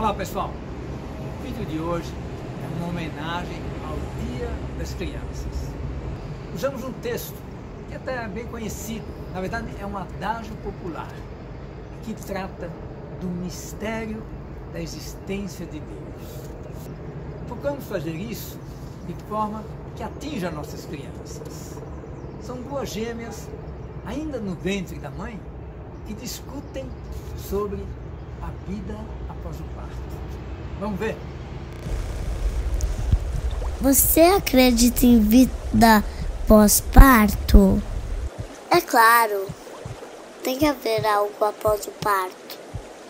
Olá pessoal, o vídeo de hoje é uma homenagem ao Dia das Crianças. Usamos um texto que até é bem conhecido, na verdade é um adágio popular, que trata do mistério da existência de Deus. Procuramos fazer isso de forma que atinja nossas crianças. São duas gêmeas, ainda no ventre da mãe, que discutem sobre a vida após o parto. Vamos ver? Você acredita em vida pós-parto? É claro, tem que haver algo após o parto.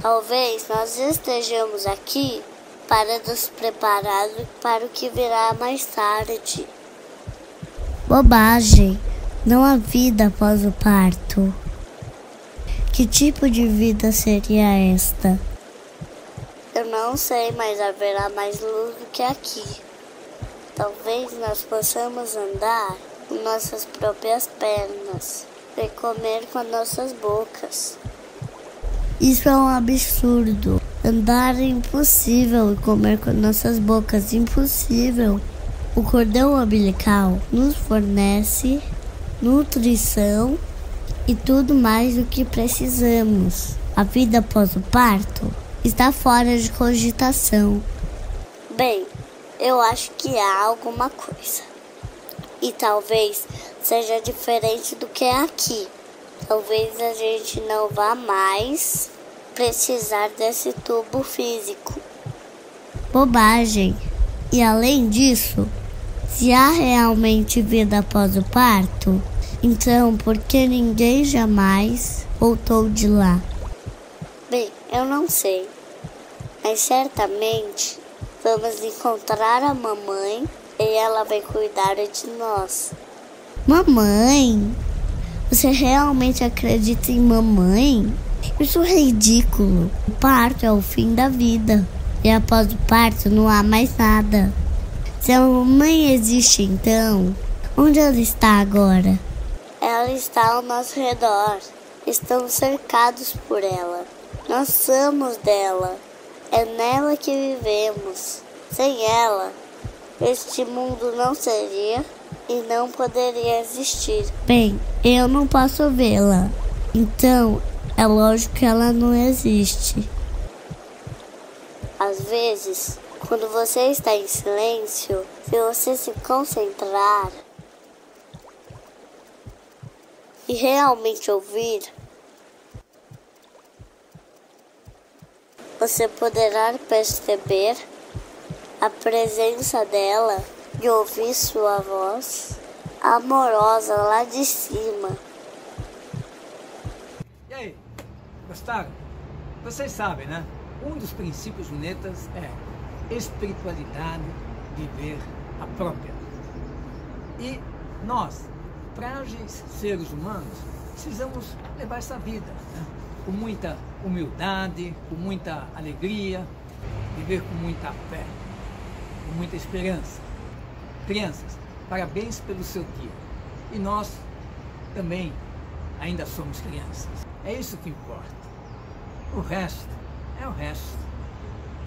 Talvez nós estejamos aqui para nos preparar para o que virá mais tarde. Bobagem, não há vida após o parto. Que tipo de vida seria esta? Eu não sei, mas haverá mais luz do que aqui. Talvez nós possamos andar com nossas próprias pernas e comer com nossas bocas. Isso é um absurdo. Andar é impossível e comer com nossas bocas é impossível. O cordão umbilical nos fornece nutrição e tudo mais o que precisamos. A vida após o parto está fora de cogitação. Bem, eu acho que há alguma coisa. E talvez seja diferente do que é aqui. Talvez a gente não vá mais precisar desse tubo físico. Bobagem. E além disso, se há realmente vida após o parto, então, por que ninguém jamais voltou de lá? Bem, eu não sei, mas certamente vamos encontrar a mamãe e ela vai cuidar de nós. Mamãe? Você realmente acredita em mamãe? Isso é ridículo. O parto é o fim da vida e após o parto não há mais nada. Se a mamãe existe então, onde ela está agora? Ela está ao nosso redor. Estamos cercados por ela. Nós somos dela. É nela que vivemos. Sem ela, este mundo não seria e não poderia existir. Bem, eu não posso vê-la. Então, é lógico que ela não existe. Às vezes, quando você está em silêncio, se você se concentrar e realmente ouvir, você poderá perceber a presença dela e ouvir sua voz amorosa lá de cima. E aí, gostaram? Vocês sabem, né? Um dos princípios lunetas é espiritualidade, viver a própria. E nós, frágeis seres humanos, precisamos levar essa vida, né? Com muita humildade, com muita alegria, viver com muita fé, com muita esperança. Crianças, parabéns pelo seu dia. E nós também ainda somos crianças. É isso que importa. O resto é o resto.